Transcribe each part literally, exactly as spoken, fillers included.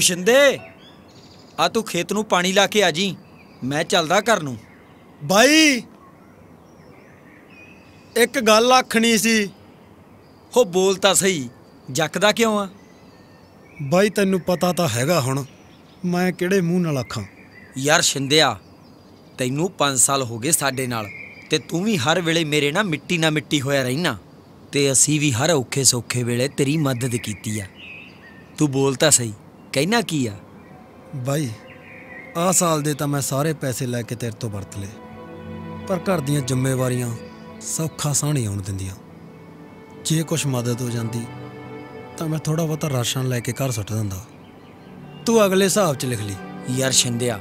ओ शिंदे आ तू खेत नू पानी ला के आ जी, मैं चलदा घर नू। भाई एक गल आखनी सी। हो बोल तां सही, जकदा क्यों आ? भाई तेनू पता तो हैगा, हुण मैं किहड़े मूँह नाल आखां। यार शिंदिया तैनू पाँच साल हो गए साडे नाल ते तू भी हर वेले मेरे ना मिट्टी ना मिट्टी होया रहिना ते असी भी हर औखे सौखे वेले तेरी मदद कीती आ। तू बोल तां सही, कहना की आ? भाई आ साल दे तां मैं सारे पैसे लैके तेरे तो वरत ले, पर घर दियां जिम्मेवारियां सौखा साणी आउण दिंदियां। जे कुछ मदद हो जाती तो मैं थोड़ा बहुत राशन लैके घर सुट दिंदा, तू अगले हिसाब च लिख ली। यार शिंदिया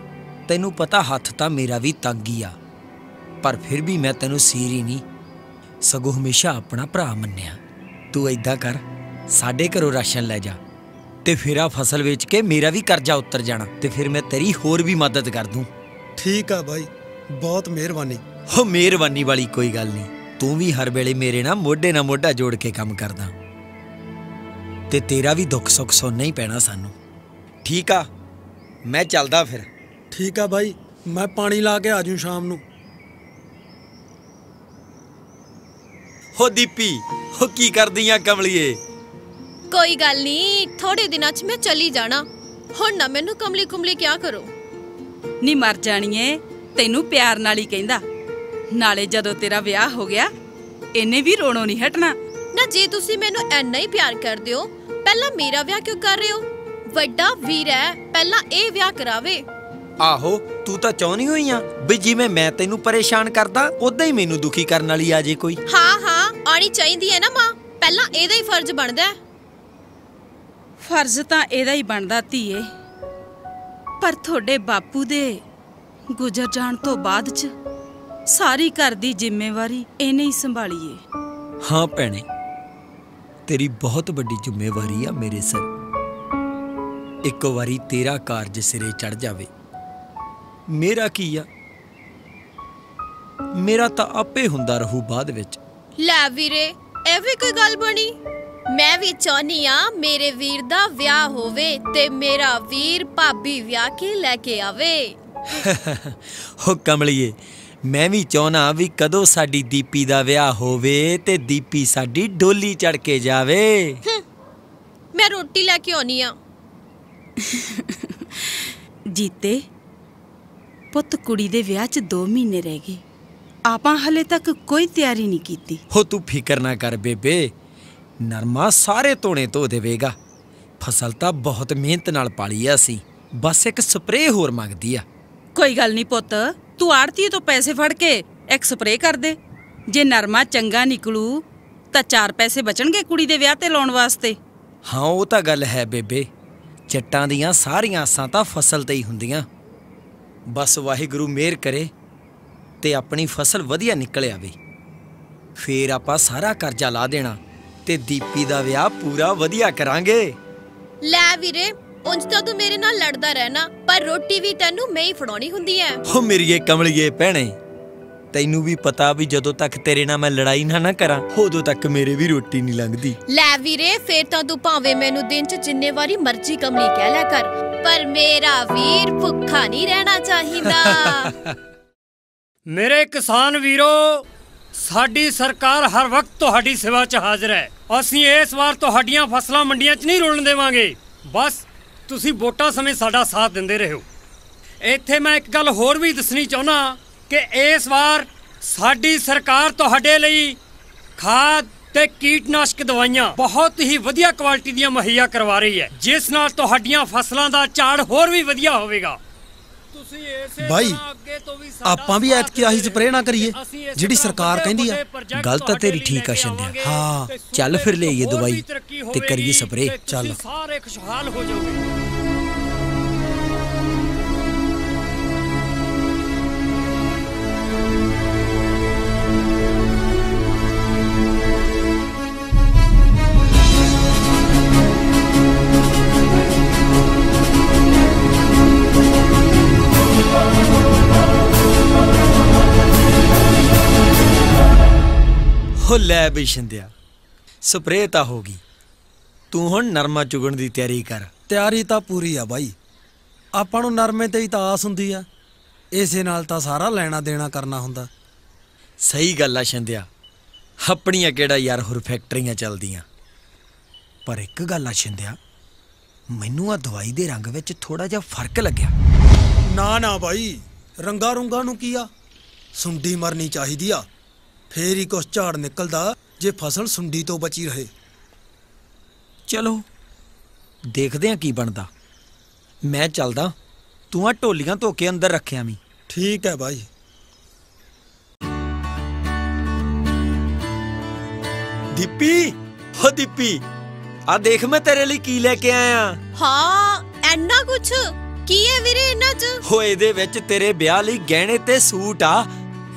तेनू पता हथ तां मेरा भी तंग ही आ, पर फिर भी मैं तेनू सीर ही नहीं सगों हमेशा अपना भरा मन्निया। तू ऐदा कर, साडे घरों राशन लै जा ते फिर आ फसल बेच के मेरा भी कर्जा उतर जाना ते फिर मैं तेरी होर भी मदद कर दूँ। ठीक है भाई, बहुत मेहरबानी। हो मेहरबानी वाली कोई गल नहीं, तू भी हर वेले मेरे ना मोढे ना मोढा जोड़ के काम करदा ते तेरा भी दुख सुख सुनना ही पैना सानू। ठीक आ, मैं चलदा फिर। ठीक आ भाई, मैं पानी ला के आ जाऊँ शाम नू। हो दीपी, हो की कर दिया कमलीए? कोई गल नहीं, थोड़े दिनों च मैं चली जाना। हुण ना मैनू कमली कुमली क्या करो। नी मर जाणीए, तेनू प्यार नाल ही कहंदा। नाले जदों तेरा विआह हो गया इन्हें भी रोणों नहीं हटना। ना जे तुसी मैनू इन्ना ही प्यार करदे हो, पहला मेरा विआह क्यों कर रहे हो? वड्डा वीर है, पहला ए विआह करावे। आहो, तू तो चाहनी हुई आ भी जिवें मैं तेनू परेशान करदा ओदां ही मैनू दुखी करन वाली आ जे कोई। हां हां, आनी चाहीदी है ना मां, पहला एदा ही फर्ज बनदा है। फर्ज तां एदा ही बनदा धीए, पर थोड़े बापू दे गुजर जाण तो बाद च सारी घर दी जिम्मेवारी इहने ही संभाली है। हाँ भैणे, तेरी बहुत बड़ी जिम्मेवारी आ मेरे सर। एक वारी तेरा कारज सिरे चढ़ जावे मेरा की आ, मेरा तां आपे हुंदा रहू बाद विच। लै वीरे, ऐ वी कोई गल बणी? मैं भी चाहनी हाँ मेरे वीर दा विआह होवे ते मेरा वीर भाभी विआह के लेके आवे। हो कमलिए, मैं भी चाहना भी कदों साडी दीपी दा विआह होवे ते दीपी साडी डोली चढ़ के जावे। मैं रोटी लेके आनी हाँ। जीते पुत, कुड़ी दे विआह च दो महीने रह गए, आपां हले तक कोई तैयारी नहीं कीती। हो तू फिकर ना कर बेबे, नरमा सारे धोने धो देगा। फसल तां बहुत मेहनत नाल पाली असी, बस एक स्प्रे होर मंगदी आ। कोई गल नहीं पुत, तू आड़ती तो पैसे फड़ के एक स्प्रे कर दे, जे नरमा चंगा निकलू तां चार पैसे बचणगे कुड़ी दे विआह ते लाउण वास्ते। हाँ वो तां गल है बेबे, जट्टां दियां सारियां आसां तां फसल ते ही हुंदियां। बस वाहिगुरू मेहर करे ते अपनी फसल वधिया निकल आवे, फिर आपां सारा कर्जा ला देना ते दीपी दा विआह पूरा वधिया करांगे। लै वीरे, उंज तां तू मेरे नाल लड़दा रहना, पर रोटी भी तैनू मैं ही फड़ाउणी हुंदी ऐ। ओ मेरीए कमलिए भैणे, तैनू भी पता भी जदों तक तेरे नाल मैं लड़ाई ना ना करां उदों तक मेरे भी रोटी नहीं लंघदी। लै वीरे, फिर तां तू भावें मैनू दिन च जिन्ने वारी मर्जी कमली कह लै कर, पर मेरा वीर भुक्खा नहीं रहना चाहीदा। मेरे किसान वीरो, साडी सरकार हर वक्त तुहाडी सेवा च हाजिर है। असीं इस वार तुहाडीआं फसलां मंडियां च नहीं रुलण देवांगे, बस तुसीं वोटां समें साडा साथ दिंदे रहिओ। इत्थे मैं एक गल होर भी दसणी चाहुंदा कि इस वार साडी सरकार तुहाडे लई खाद ते कीटनाशक दवाइयां बहुत ही वधिया क्वालिटी दीआं मुहैया करवा रही है, जिस नाल तुहाडीआं फसलां दा झाड़ होर भी वधिया होवेगा। भाई आपां भी ऐतकी आही स्प्रे ना करिए जिहड़ी सरकार कहंदी आ। गल तां तेरी ठीक आ शिंदिया। हाँ चल फिर लईए दवाई ते करिए स्प्रे, चल। सारे खुशहाल हो जाओगे। हो लै बई शिंदिया, स्प्रे तां हो गई, तू हुण नरमा चुगण दी तैयारी कर। तैयारी तो पूरी है भाई, आपां नरमे ते ही तो आस हुंदी आ, इसे नाल तां सारा लेना देना करना हुंदा। सही गल आ शिंदिया, अपनियां केड़ा यार होर फैक्ट्रियां चलदियां। पर एक गल आ शिंदिया, मैनूं आ दवाई दे रंग विच थोड़ा जिहा फर्क लग्या। ना ना भाई, रंगा रुंगा नूं की आ, सुंडी मरनी चाहीदी आ, फिर ही कुछ झाड़ निकलदा जे फसल सुंडी तो बची रहे। चलो देखते हैं की बनता, मैं चलदा, तू आ टोलियां धो के अंदर रखिया मी। ठीक है भाई। दीपी, ओ दीपी, आ देख मैं तेरे लिए की लेके आया। हाँ, इन्ना कुछ की है वीरे इन्ना च? ओ इहदे विच तेरे ब्याह लई गहणे ते सूट आ।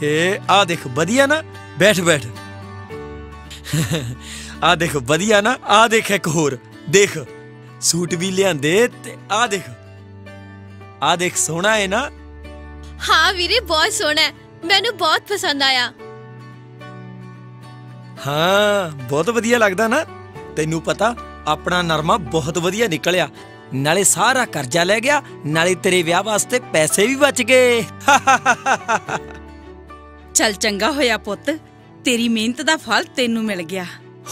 हे आ देख वधिया ना, बैठ बैठ। आ देख वधिया ना, आ देख एक होर देख, सूट भी लियांदे ते आ देख, आ देख सोना है ना। हाँ वीरे बहुत सोना है, मैनू बहुत पसंद आया। हाँ बहुत वधिया लगदा ना, तेनू पता अपना नरमा बहुत वधिया निकलिया, नाले सारा कर्जा ले गया, नाले तेरे ब्याह वास्ते पैसे भी बच गए। चल चंगा होया पुत, तेरी मेहनत दा फल तेनू मिल गया।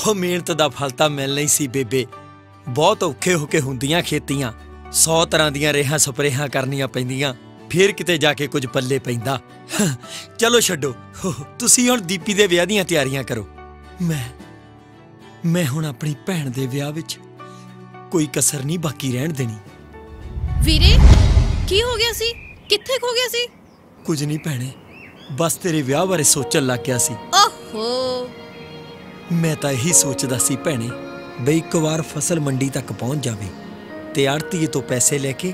हो मेहनत दा फल तां मिलना ही सी बेबे, बहुत औखे होके हुंदियां खेतियां, सौ तरह दियां रेहां सपरेहां करनियां पैंदियां, फिर किते जाके कुछ पल्ले पैंदा। चलो छड्डो, तुसीं हुण दीपी दे विआह दीयां तैयारियां करो। मैं मैं हुण अपनी भैण दे विआह विच कोई कसर नहीं बाकी रहण देनी। वीरे की हो गया सी, कित्थे खो गया सी? कुछ नहीं भैणे, बस तेरे विआह बारे सोचण लग गया सी। ओहो, मैं तां यही सोचदा सी भैणे, बई एक बार फसल मंडी तक पहुंच जावे ते आड़तीए तो पैसे लेके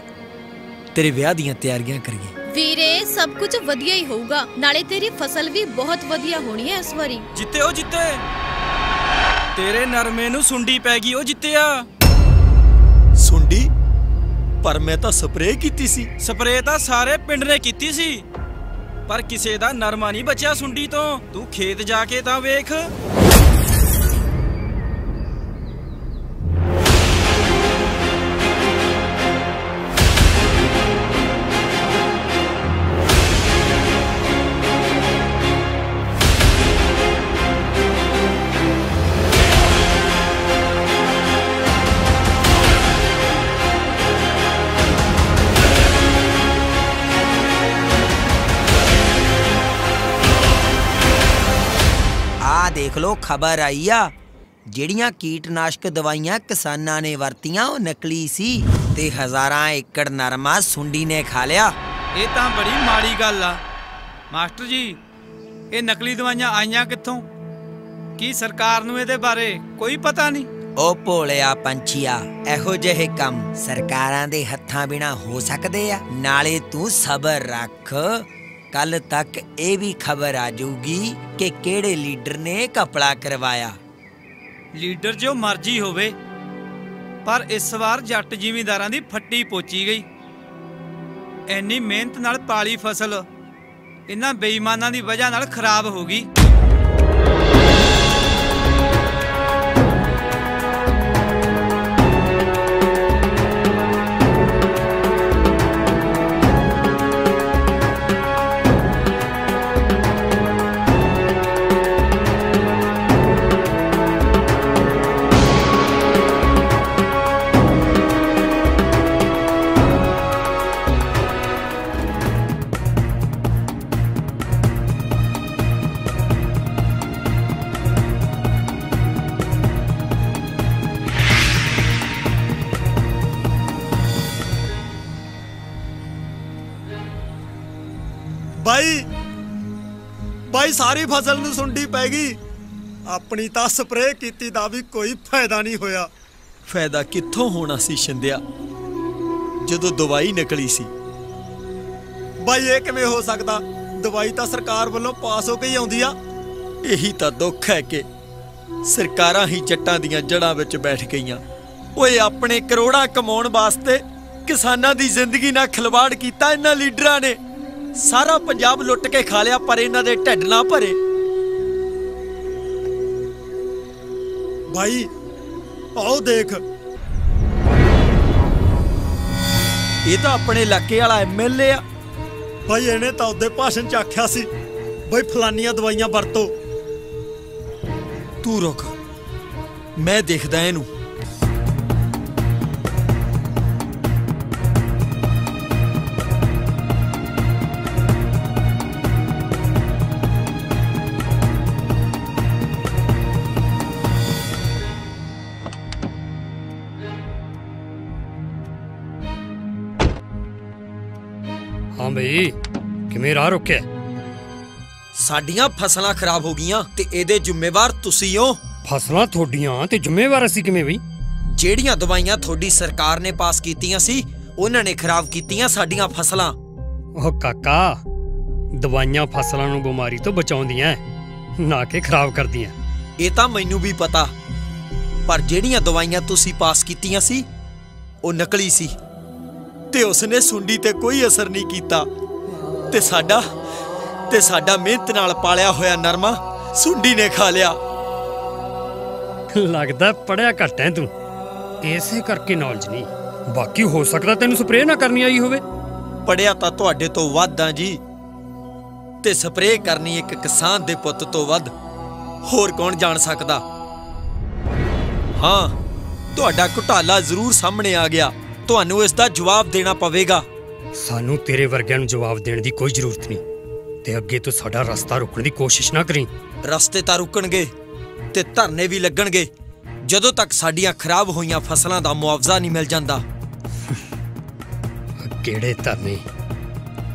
तेरे ब्याह दी तैयारियां करिए। वीरे सब कुछ वधिया ही होगा, नाले तेरी फसल भी बहुत वधिया होनी है इस बारी। जिते ओ जिते, तेरे नरमे नू सुंडी पै गई ओ जितेया। सुंडी? पर मैं तां स्प्रे कीती सी। स्प्रे तां सारे पिंड ने कीती सी, पर किसी दा नरमा नहीं बचिया सुंडी तो। तू खेत जाके तां वेख। देख लो, खबर आई आ, जिहड़ियां कीटनाशक दवाइयां किसानां ने वरतियां वो नकली सी ते हजारां एकड़ नरमा सुंडी ने खा लिया। ये तां बड़ी माड़ी गल आ मास्टर जी, ये नकली दवाइयां आईयां कित्थों? की सरकार नूं इहदे बारे कोई पता नहीं? ओ भोलिया पंछिया, इहो जिहे काम सरकारां दे हत्थां बिना हो सकदे आ। नाले तू सबर रख, कल तक ये भी खबर आ जाऊगी कि केड़े लीडर ने कपड़ा करवाया। लीडर जो मर्जी होवे, पर इस बार जट जिमींदारां दी फट्टी पोची गई। इन्नी मेहनत नाल पाली फसल इन्हां बेईमानां दी वजह नाल खराब हो गई। भाई भाई सारी फसल नूं सुंडी पै गई, अपनी तां स्प्रे कीती दा भी कोई फायदा नहीं होया। फायदा कित्थों होना सी शिंदिया, जदों दवाई नकली सी। भाई ये किवें हो सकदा, दवाई तां सरकार वल्लों पास हो के ही आउंदी आ। यही तां दुख है कि सरकारां ही जट्टां दीयां जड़ां विच बैठ गईयां। ओए अपने करोड़ां कमाउण वास्ते किसानां दी जिंदगी नाल खिलवाड़ कीता इन्हां लीडरां ने। सारा पंजाब लुट के खा लिया, पर इन्हां दे ढिड ना भरे। भाई आओ देख, ये तो अपने इलाके वाला एमएलए आ भाई। इन्हें तो उदे भाषण च आख्या सी भाई फलानिया दवाइयां वरतो। तू रुक, मैं देखदा इनू। हाँ भाई किमें राह रोके? साडियां फसलां खराब हो गईयां ते एदे जिम्मेवार तुसी हो। फसलां थोड़ियां ते जिम्मेवार असी किमें भाई? जेड़ियां दवाइयां थोड़ी सरकार ने पास कीतियां सी उन्हां ने खराब कीतियां साडियां फसलां। ओ काका, दवाइयां फसलां नूं बीमारी तो बचाउंदियां ना के खराब करदियां। ए तां मैनूं भी पता, पर जेड़ियां दवाइयां तुसी पास कीतियां सी ओ नकली सी ते उसने सुंडी ते कोई असर नहीं कीता ते साडा ते साडा मेहनत नाल पालिया होया नरमा सुंडी ने खा लिया। लगदा पढ़िया घट है तू, इसे करके नॉलेज नहीं। बाकी हो सकता तेनू स्प्रे ना करनी आई होवे। पढ़िया तां तुहाडे तो वधां जी, ते स्प्रे करनी एक किसान दे पुत्त तो वध होर कौन जान सकदा। हाँ, तुहाडा घुटाला जरूर सामने आ गया, तुहानू इसका जवाब देना पवेगा। सानू तेरे वर्गियां नू जवाब देने की कोई जरूरत नहीं ते अगे तो साडा रास्ता रोकने की कोशिश ना करी। रस्ते तां रुकणगे ते धरने भी लगणगे जदों तक साडियां खराब होईयां फसलां दा मुआवजा नहीं मिल जांदा। केड़े धरने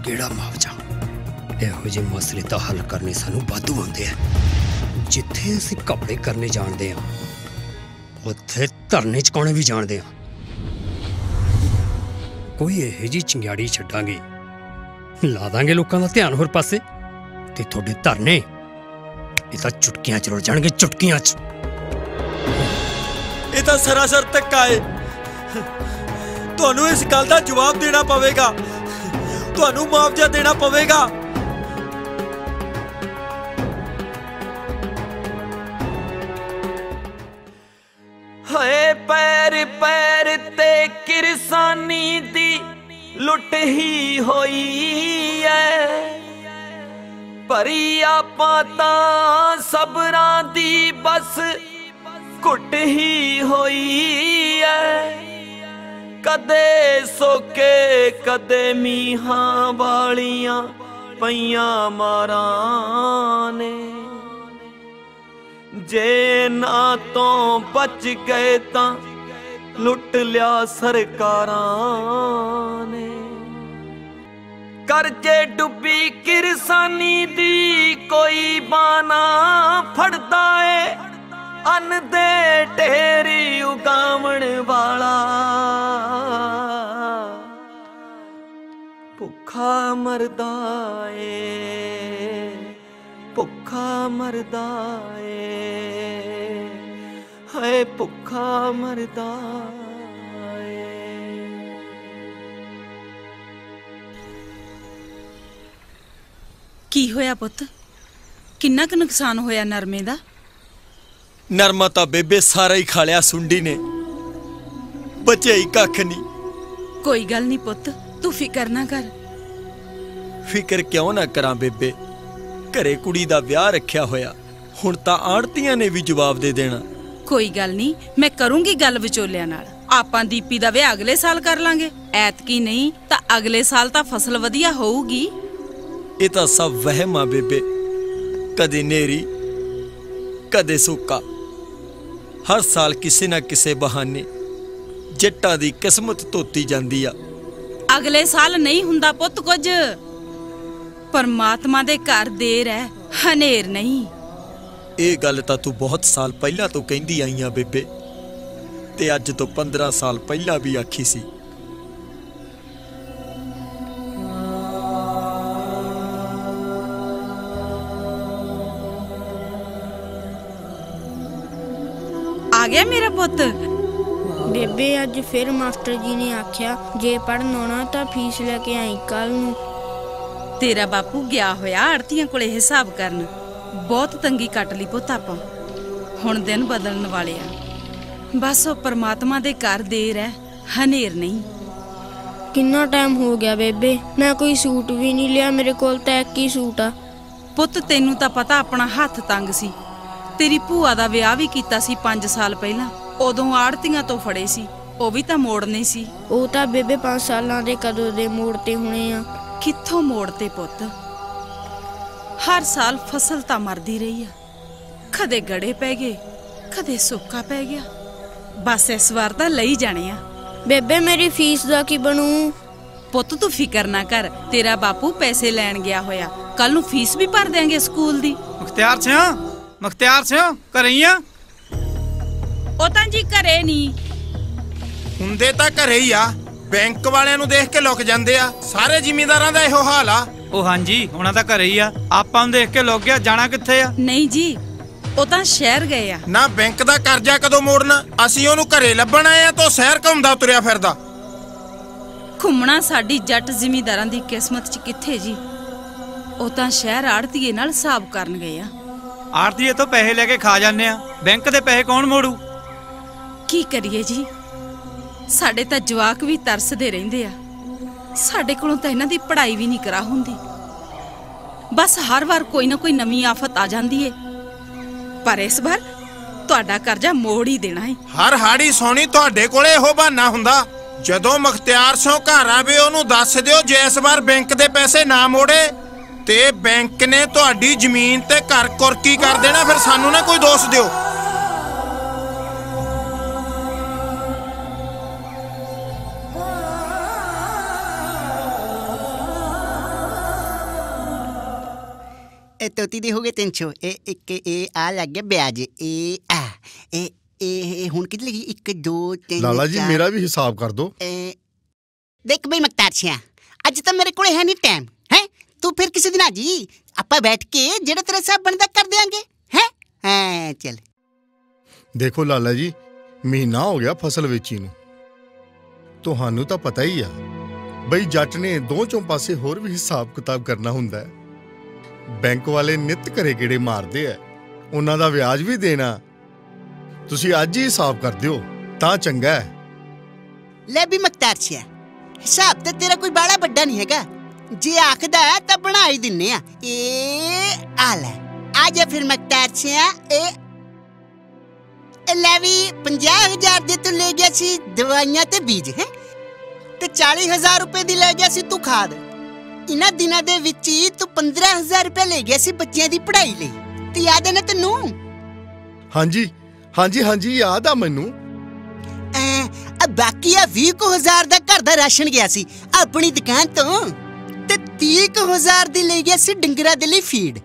केड़ा मुआवजा? इहो जे मसले तां हल करने सानू वाधू आउंदे आ। जिथे असीं कपड़े करने जाणदे आ उत्थे धरने चकाउने भी जाणदे आ। कोई यह जी चिंगाड़ी छड्डांगे, ला दांगे लोगों का ध्यान होर पासे ते थोड़े धरने इदा चुटकियां च रुड़ जाणगे। चुटकियां च इह तां सरासर धक्का है। तुहानू इस गल दा जवाब देना पवेगा, तुहानू मुआवजा देना पवेगा। हाय पैर पैर ते किरसानी दी लुट ही होई है, परी आपां तां सबरां दी बस कुट ही होई है। कदे सोके कदे मीहां वालियां पईयां मारां ने, जे ना तो बच गए तां लुट लिया सरकारां ने। करजे डुबी किरसानी दी कोई बाना फड़दा है, अन्न दे ढेरी उगावण वाला भुखा मरदा है, भुखा मरदा है, भुखा मरदा है। की होया पुत्त, किन्ना क नुकसान होया नरमे दा? नरमा तां बेबे सारा ही खा लिया सुंडी ने, बचे ही कख नहीं। कोई गल नहीं पुत्त, तू फिकर ना कर। फिकर क्यों ना करा बेबे, घरे कुड़ी दा ब्याह रखिया होया, हुण तां आड़तियां ने भी जवाब दे देना। कोई गल नहीं, मैं करूंगी गल विचोलियां नाल। आपां दीपी दा ब्याह अगले साल कर लांगे, ऐतकी नहीं तां अगले साल तां फसल वधिया होऊगी। इह तां सब वहम आ बेबे, कदे नेरी कदे सोका, हर साल किसी ना किसी बहाने जट्टां दी किस्मत धोती जांदी आ। अगले साल नहीं हुंदा पुत्त कुछ, परमात्मा दे घर देर है हनेर नहीं। ये गल तां तू बहुत साल पहला तो कहंदी आई आ बेबे, ते अज तो पंद्रह साल पहला भी आखी सी। आ गया मेरा पुत्त? बेबे अज फिर मास्टर जी ने आख्या जे पढ़न आना तां फीस लैके आई कल नूं। तेरा बापू गया होया आड़तियां कोले हिसाब करन, बहुत तंगी कट ली पुत्त आपां, हुण दिन बदलण वाले आ। बस परमात्मा दे घर देर है हनेर नहीं। कितना टाइम हो गया बेबे, मैं कोई सूट भी नहीं लिया, मेरे कोल तां इक ही सूट आ। पुत तेनू तां पता अपना हथ तंग सी, तेरी भूआ दा विआह भी कीता सी पांच साल पहला, उदों आड़तियां तो फड़े सी, ओह भी तां मोड़ने सी। ओह तां बेबे पांच सालां दे कदों दे मोड़ते होणे आ। कित्थों मोड़ते पुत, हर साल फसल तां मरदी रही आ, कदे गड़े पै गए कदे सोका पै गया, बस इस वार तां लई जाणे आ। बेबे मेरी फीस दा की बनू? पुत तू फिकर ना कर, तेरा बापू पैसे लैन गया होया, कल नू फीस भी भर देंगे स्कूल दी। मुख्तियार सिंह, मुख्तियार सिंह घरे ही आ? ओ तां जी घरे नहीं हुंदे तां घरे ही आ, बैंक वालियां नू देख के लुक जांदे आ, सारे जिमींदारां दा इहो हाल आ। ओ हां जी हुणां तां घरे ही आ, आपां नू देख के लुक गया, जाना कित्थे आ? नहीं जी ਉਹ ਤਾਂ ਸ਼ਹਿਰ ਗਏ ਆ। ਨਾ ਬੈਂਕ ਦਾ ਕਰਜ਼ਾ ਕਦੋਂ ਮੋੜਨਾ, ਅਸੀਂ ਉਹਨੂੰ ਘਰੇ ਲੱਭਣ ਆਏ ਆ, ਤੋ ਸ਼ਹਿਰ ਘੁੰਮਦਾ ਤੁਰਿਆ ਫਿਰਦਾ। ਘੁੰਮਣਾ ਸਾਡੀ ਜੱਟ ਜ਼ਿਮੀਂਦਾਰਾਂ ਦੀ ਕਿਸਮਤ 'ਚ ਕਿੱਥੇ ਜੀ, ਉਹ ਤਾਂ ਸ਼ਹਿਰ ਆੜਤੀਏ ਨਾਲ ਹਿਸਾਬ ਕਰਨ ਗਏ ਆ। ਆੜਤੀਏ ਤੋਂ ਪੈਸੇ ਲੈ ਕੇ ਖਾ ਜਾਂਦੇ ਆ, ਬੈਂਕ ਦੇ ਪੈਸੇ ਕੌਣ ਮੋੜੂ? ਕੀ ਕਰੀਏ ਜੀ, ਸਾਡੇ ਤਾਂ ਜਵਾਕ ਵੀ ਤਰਸਦੇ ਰਹਿੰਦੇ ਆ, ਸਾਡੇ ਕੋਲੋਂ ਤਾਂ ਇਹਨਾਂ ਦੀ ਪੜ੍ਹਾਈ ਵੀ ਨਹੀਂ ਕਰਾ ਹੁੰਦੀ, ਬਸ ਹਰ ਵਾਰ ਕੋਈ ਨਾ ਕੋਈ ਨਵੀਂ ਆਫਤ ਆ ਜਾਂਦੀ ਏ। पर इस बार तुहाडा कर्जा मोड़ ही देना है। हर हाड़ी सोनी तुहाडे कोले हो बहाना हुंदा, जदों मुख्तियार सिंह घर आवे ओनू दस दिओ जे इस बार बैंक दे पैसे ना मोड़े ते बैंक ने तुहाडी जमीन ते घर कुर्की कर देना, फिर सानू ना कोई दोष दिओ। ਤੋਤੀ ਦੇ ਹੋ ਗਏ ਤਿੰਨ ਸੌ। ਇਹ ਇੱਕ ਇਹ ਆ ਲੱਗ ਗਿਆ ਵਿਆਜ, ਇਹ ਆ ਇਹ ਇਹ ਹੁਣ ਕਿੱਥੇ ਲੱਗੀ ਇੱਕ ਦੋ ਤਿੰਨ। ਲਾਲਾ ਜੀ ਮੇਰਾ ਵੀ ਹਿਸਾਬ ਕਰ ਦੋ। ਦੇਖ ਬਈ ਮਖਤਾਰ ਸਿਆ, ਅੱਜ ਤਾਂ ਮੇਰੇ ਕੋਲ ਹੈ ਨਹੀਂ ਟਾਈਮ ਹੈ, ਤੂੰ ਫਿਰ ਕਿਸੇ ਦਿਨ ਆ ਜੀ, ਆਪਾਂ ਬੈਠ ਕੇ ਜਿਹੜਾ ਤੇਰਾ ਹਿਸਾਬ ਬਣਦਾ ਕਰ ਦਿਆਂਗੇ ਹੈ। ਹਾਂ ਚੱਲ ਦੇਖੋ ਲਾਲਾ ਜੀ, ਮਹੀਨਾ ਹੋ ਗਿਆ ਫਸਲ ਵੇਚੀ ਨੂੰ, ਤੁਹਾਨੂੰ ਤਾਂ ਪਤਾ ਹੀ ਆ ਬਈ ਜੱਟ ਨੇ ਦੋ ਚੋਂ ਪਾਸੇ ਹੋਰ ਵੀ ਹਿਸਾਬ ਕਿਤਾਬ ਕਰਨਾ ਹੁੰਦਾ। ਬੈਂਕ ਵਾਲੇ ਨਿੱਤ ਘਰੇ ਗੇੜੇ ਮਾਰਦੇ ਆ, ਉਹਨਾਂ ਦਾ ਵਿਆਜ ਵੀ ਦੇਣਾ, ਤੁਸੀਂ ਅੱਜ ਹੀ ਹਿਸਾਬ ਕਰ ਦਿਓ ਤਾਂ ਚੰਗਾ ਹੈ। ਲੈ ਵੀ ਮਖਤਾਰ ਸਿਆ, ਹਿਸਾਬ ਤੇ ਤੇਰਾ ਕੋਈ ਬਾੜਾ ਵੱਡਾ ਨਹੀਂ ਹੈਗਾ, ਜੇ ਆਖਦਾ ਤਾਂ ਬਣਾ ਹੀ ਦਿੰਨੇ ਆ। ਇਹ ਆ ਲੈ ਆ ਜਾ ਫਿਰ ਮਖਤਾਰ ਸਿਆ, ਇਹ ਲੈ ਵੀ ਪੰਜਾਹ ਹਜ਼ਾਰ ਦੇ ਤੂੰ ਲੈ ਗਿਆ ਸੀ ਦਵਾਈਆਂ ਤੇ ਬੀਜ ਹੈ, ਤੇ ਚਾਲੀ ਹਜ਼ਾਰ ਰੁਪਏ ਦੀ ਲੈ ਗਿਆ ਸੀ ਤੂੰ ਖਾਦ। ਇਹਨਾਂ ਦਿਨਾਂ ਦੇ ਵਿੱਚ ਹੀ ਤੂੰ ਪੰਦਰਾਂ ਹਜ਼ਾਰ ਰੁਪਏ ਲੈ ਗਿਆ ਸੀ ਬੱਚਿਆਂ ਦੀ ਪੜ੍ਹਾਈ ਲਈ, ਤੇ ਯਾਦ ਹੈ ਨਾ ਤੈਨੂੰ? ਹਾਂਜੀ ਹਾਂਜੀ ਹਾਂਜੀ ਯਾਦ ਆ ਮੈਨੂੰ। ਆ ਬਾਕੀ ਆ ਵੀਹ ਕੁ ਹਜ਼ਾਰ ਦਾ ਘਰ ਦਾ ਰਾਸ਼ਨ ਗਿਆ ਸੀ ਆਪਣੀ ਦੁਕਾਨ ਤੋਂ, ਤੇ ਤੀਹ ਕੁ ਹਜ਼ਾਰ ਦੀ ਲੈ ਗਿਆ ਸੀ ਡੰਗਰਾਂ ਦੇ ਲਈ ਫੀਡ,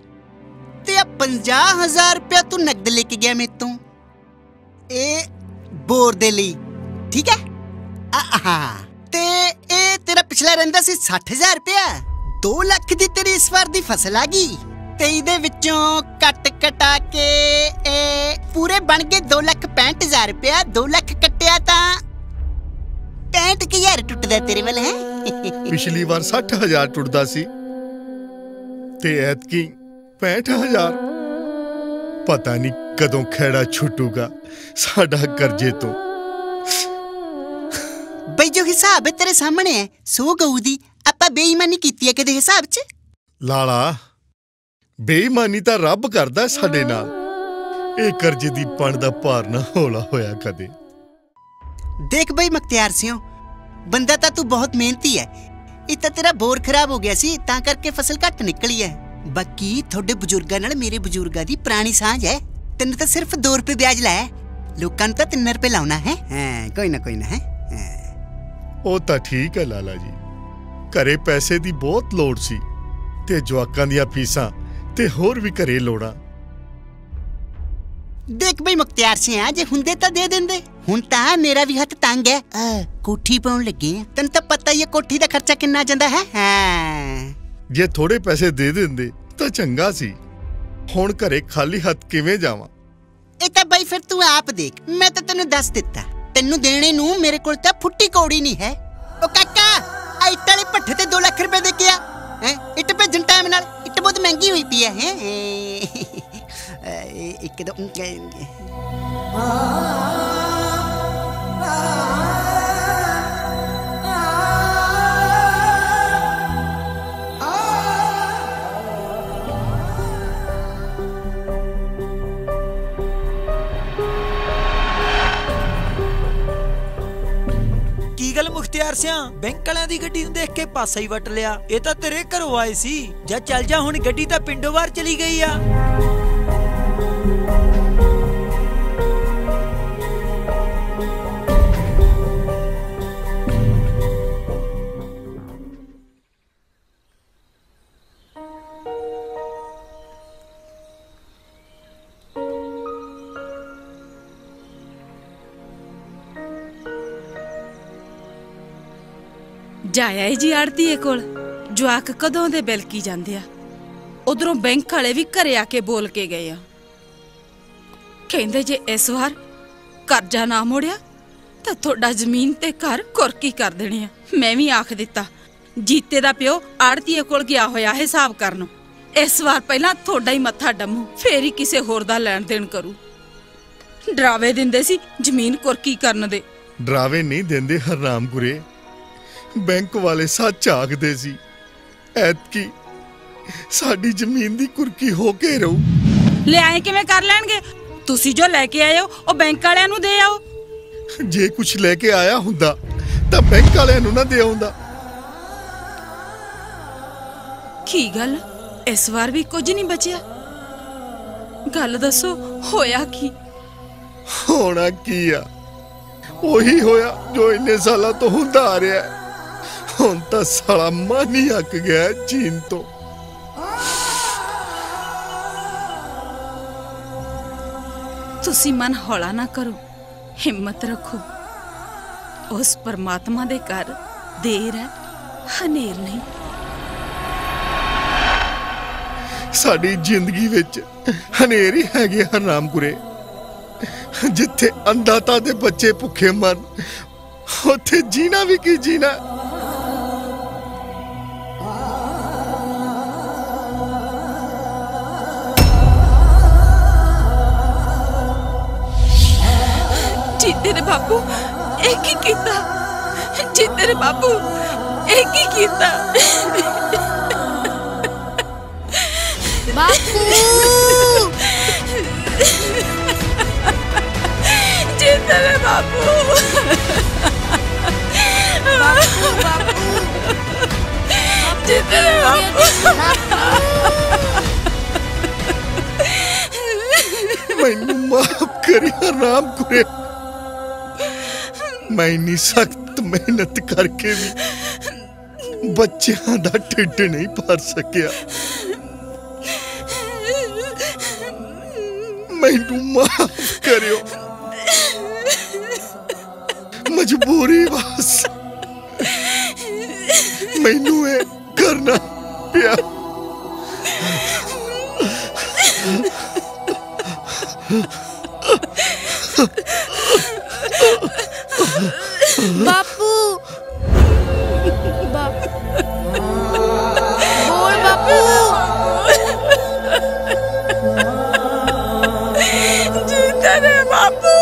ਤੇ ਆ ਪੰਜਾਹ ਹਜ਼ਾਰ ਰੁਪਏ ਤੂੰ ਨਕਦ ਲੈ ਕੇ ਗਿਆ ਮੈਥੋਂ ਇਹ ਬੋਰ ਦੇ ਲਈ, ਠੀਕ ਹੈ। ਆਹ ਤੇ ਇਹ ਤੇਰਾ ਪਿਛਲਾ ਰਹਿੰਦਾ ਸੀ ਸੱਠ ਹਜ਼ਾਰ ਰੁਪਇਆ, ਦੋ ਲੱਖ ਦੀ ਤੇਰੀ ਇਸ ਵਾਰ ਦੀ ਫਸਲ ਆ ਗਈ, ਤੇ ਇਹਦੇ ਵਿੱਚੋਂ ਕੱਟ ਕਟਾ ਕੇ ਇਹ ਪੂਰੇ ਬਣ ਗਏ ਦੋ ਲੱਖ ਪੈਂਹਠ ਹਜ਼ਾਰ ਰੁਪਇਆ। ਦੋ ਲੱਖ ਕੱਟਿਆ ਤਾਂ ਪੈਂਹਠ ਹਜ਼ਾਰ ਟੁੱਟਦਾ ਤੇਰੇ ਵੱਲ ਹੈ। ਪਿਛਲੀ ਵਾਰ ਸੱਠ ਹਜ਼ਾਰ ਟੁੱਟਦਾ ਸੀ ਤੇ ਐਤਕੀ ਪੈਂਹਠ ਹਜ਼ਾਰ। ਪਤਾ ਨਹੀਂ ਕਦੋਂ ਖੇੜਾ ਛੁੱਟੂਗਾ ਸਾਡਾ ਕਰਜ਼ੇ ਤੋਂ। ਬਈ ਜੋ ਹਿਸਾਬ ਤੇਰੇ ਸਾਹਮਣੇ ਹੈ, ਸੋ ਗਊ ਦੀ ਆਪਾਂ ਬੇਈਮਾਨੀ ਕੀਤੀ ਹੈ ਕਿਤੇ ਹਿਸਾਬ 'ਚ? ਲਾਲਾ ਬੇਈਮਾਨੀ ਤਾਂ ਰੱਬ ਕਰਦਾ ਸਾਡੇ ਨਾਲ, ਇਹ ਕਰਜ਼ੇ ਦੀ ਪਣ ਦਾ ਭਾਰ ਨਾ ਹੌਲਾ ਹੋਇਆ ਕਦੇ। ਦੇਖ ਬਈ ਮਖਤਿਆਰ ਸਿਓ, ਬੰਦਾ ਤਾਂ ਤੂੰ ਬਹੁਤ ਮਿਹਨਤੀ ਹੈ, ਇਹ ਤਾਂ ਤੇਰਾ ਬੋਰ ਖਰਾਬ ਹੋ ਗਿਆ ਸੀ ਤਾਂ ਕਰਕੇ ਫਸਲ ਘੱਟ ਨਿਕਲੀ ਹੈ, ਬਾਕੀ ਤੁਹਾਡੇ ਬਜ਼ੁਰਗਾਂ ਨਾਲ ਮੇਰੇ ਬਜ਼ੁਰਗਾਂ ਦੀ ਪੁਰਾਣੀ ਸਾਂਝ ਹੈ। ਤੈਨੂੰ ਤਾਂ ਸਿਰਫ ਦੋ ਰੁਪਏ ਵਿਆਜ ਲਾਇਆ, ਲੋਕਾਂ ਨੂੰ ਤਾਂ ਤਿੰਨ ਰੁਪਏ ਲਾਉਣਾ ਹੈ। ਹਾਂ ਕੋਈ ਨਾ ਕੋਈ ਨਾ ਹੈ। ਉਹ ਤਾਂ ਠੀਕ ਹੈ ਲਾਲਾ ਜੀ, ਘਰੇ ਪੈਸੇ ਦੀ ਬਹੁਤ ਲੋੜ ਸੀ, ਤੇ ਜਵਾਕਾਂ ਦੀਆਂ ਫੀਸਾਂ ਤੇ ਹੋਰ ਵੀ ਘਰੇ ਲੋੜਾਂ। ਦੇਖ ਬਈ ਮੁਖਤਿਆਰ ਸਿਆ, ਜੇ ਹੁੰਦੇ ਤਾਂ ਦੇ ਦਿੰਦੇ, ਹੁਣ ਤਾਂ ਮੇਰਾ ਵੀ ਹੱਥ ਤੰਗ ਹੈ, ਕੋਠੀ ਪਾਉਣ ਲੱਗੇ ਆ, ਤੈਨੂੰ ਤਾਂ ਪਤਾ ਹੀ ਹੈ ਕੋਠੀ ਦਾ ਖਰਚਾ ਕਿੰਨਾ ਜਾਂਦਾ ਹੈ। ਹਾਂ ਜੇ ਥੋੜੇ ਪੈਸੇ ਦੇ ਦਿੰਦੇ ਤਾਂ ਚੰਗਾ ਸੀ, ਹੁਣ ਘਰੇ ਖਾਲੀ ਹੱਥ ਕਿਵੇਂ ਜਾਵਾਂ? ਇਹ ਤਾਂ ਬਈ ਫਿਰ ਤੂੰ ਆਪ ਦੇਖ, ਮੈਂ ਤਾਂ ਤੈਨੂੰ ਦੱਸ ਦਿੱਤਾ, ਤੈਨੂੰ ਦੇਣੇ ਨੂੰ ਮੇਰੇ ਕੋਲ ਤਾਂ ਫੁੱਟੀ ਕੌੜੀ ਨਹੀਂ ਹੈ। ਉਹ ਕਾਕਾ ਆ ਇੱਟ ਵਾਲੇ ਭੱਠੇ ਤੇ ਦੋ ਲੱਖ ਰੁਪਏ ਦੇ ਕੇ ਆ, ਹੈ ਇੱਟ ਭੇਜਣ ਟਾਈਮ ਨਾਲ, ਇੱਟ ਬਹੁਤ ਮਹਿੰਗੀ ਹੋਈ ਪਈ ਹੈ। ਹੈ ਇੱਕ ਦੋ ਯਾਰ ਸਿਆ ਬੈਂਕਲਾਂ ਦੀ ਗੱਡੀ ਨੂੰ ਦੇਖ ਕੇ ਪਾਸਾ ਹੀ ਵੱਟ ਲਿਆ। ਇਹ ਤਾਂ ਤੇਰੇ ਘਰੋਂ ਆਏ ਸੀ, ਜਾਂ ਚੱਲ ਜਾ ਹੁਣ, ਗੱਡੀ ਤਾਂ ਪਿੰਡੋਂ ਬਾਹਰ ਚਲੀ ਗਈ ਆ। जाया जी आड़तीए कोल, जवाक कदों दे बिलकी जांदे आ। उधरों बैंक वाले भी घरे आके बोल के गए आ, कहंदे जे इस वार करजा ना मोड़िया तां तुहाडा जमीन ते घर कुरकी कर देणे आ। मैं भी आख दिता, जीते दा पिओ आड़तीए कोल गया होया हिसाब करन, इस वार पहलां तुहाडा ही मत्था डम्मू, फेर ही किसे होर दा लैण देण करू। डरावे दिंदे सी जमीन कुरकी करन दे। डरावे नहीं दिंदे हराम गुरे, बैंक वाले सच आखदे सी, ऐतकी साडी जमीन दी कुर्की हो के रहू। ले आए किवें कर लैणगे, तुसी जो लेके आए हो ओ बैंक वालियां नूं दे आओ। जे कुछ लेके आया हुंदा तां बैंक वालियां नूं ना दे आउंदा। की गल इस वार भी कुछ नहीं बचिया? गल दसो होया की? होना की आ, ओही होया जो इन्ने सालां तो हुंदा आ रिहा है। ਹੁਣ ਤਾਂ ਸਾਲਾ ਮਨ ਹੀ ਅੱਕ ਗਿਆ ਚੀਨ ਤੋਂ। ਤੁਸੀਂ ਮਨ ਹੌਲਾ ਨਾ ਕਰੋ, ਹਿੰਮਤ ਰੱਖੋ। ਉਸ ਪਰਮਾਤਮਾ ਦੇ ਘਰ ਦੇਰ ਹੈ ਹਨੇਰ ਨਹੀਂ। ਸਾਡੀ ਜ਼ਿੰਦਗੀ ਵਿੱਚ ਹਨੇਰ ਹੀ ਹੈਗੇ ਹਰਾਮਖੋਰੇ। ਜਿੱਥੇ ਅੰਧਤਾ ਦੇ ਬੱਚੇ ਭੁੱਖੇ ਮਰਨ, ਉੱਥੇ ਜੀਣਾ ਵੀ ਕੀ ਜੀਣਾ। तेरे बापू एक ही कीता जी, तेरे बापू एक ही कीता। बापू जी, तेरे बापू बापू बापू जी, तेरे बापू मैनू माफ करी हराम करे। मैं इन्नी सख्त मेहनत करके भी बच्चों का ढिड नहीं भर सकिया, मैनू माफ करियो। मजबूरी बस मैनू ये करना पिया। बापू बापू बोल बापू जी, तेरे बापू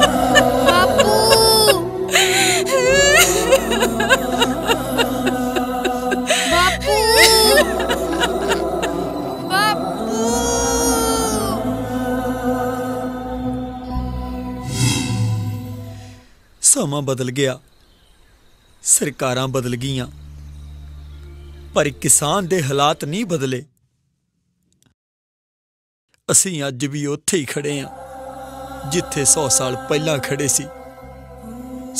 बापू बापू बापू। समा बदल गया, सरकारां बदल गईयां, पर किसान दे हालात नहीं बदले। असीं अज भी उत्थे ही खड़े हां जिथे सौ साल पहलां खड़े सी।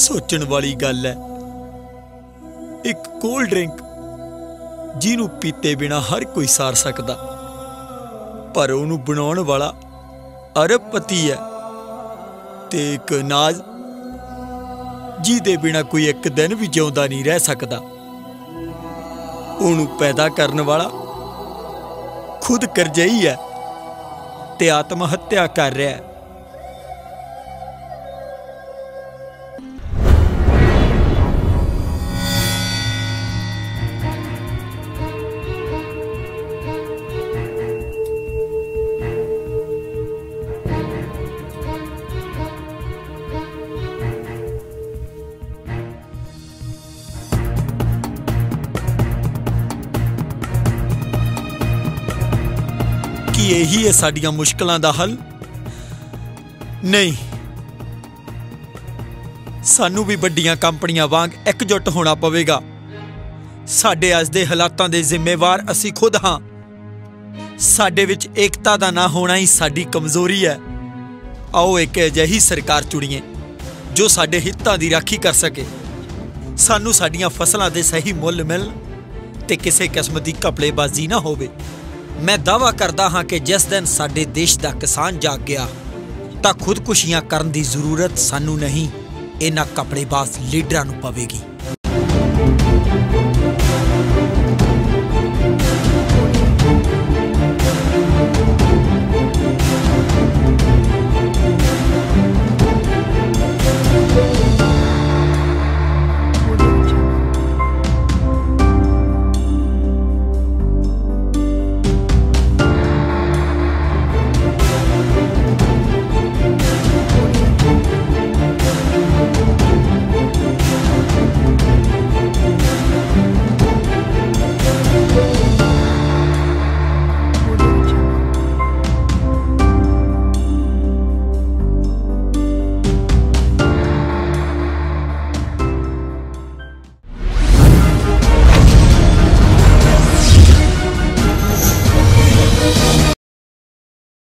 सोचण वाली गल है, एक कोल्ड ड्रिंक जिहनूं पीते बिना हर कोई सार सकदा, पर उहनूं बनाउण वाला अरबपति है, ते एक नाज जिहदे बिना कोई एक दिन भी जिउंदा नहीं रह सकता। उहनूं पैदा करन वाला खुद करजई है ते आत्म हत्या कर रहा है। यही है साड़ियां मुश्किलों का हल? नहीं, सानू भी बड़ियां कंपनियां वांग एकजुट होना पवेगा। साडे अज दे हालातां दे जिम्मेवार असी खुद हां। साडे विच एकता दा ना होना ही साडी कमजोरी है। आओ एक अजिही सरकार चुनिए जो साडे हितां दी राखी कर सके, सानू साडियां फसलां दे सही मुल मिल ते किसी किस्म दी घपलेबाजी ना होवे। मैं दावा करदा हां कि जिस दिन साडे देश दा किसान जाग गया तां खुदकुशियां करन दी जरूरत सानू नहीं, इन्हां घपलेबाज लीडरां नूं पवेगी।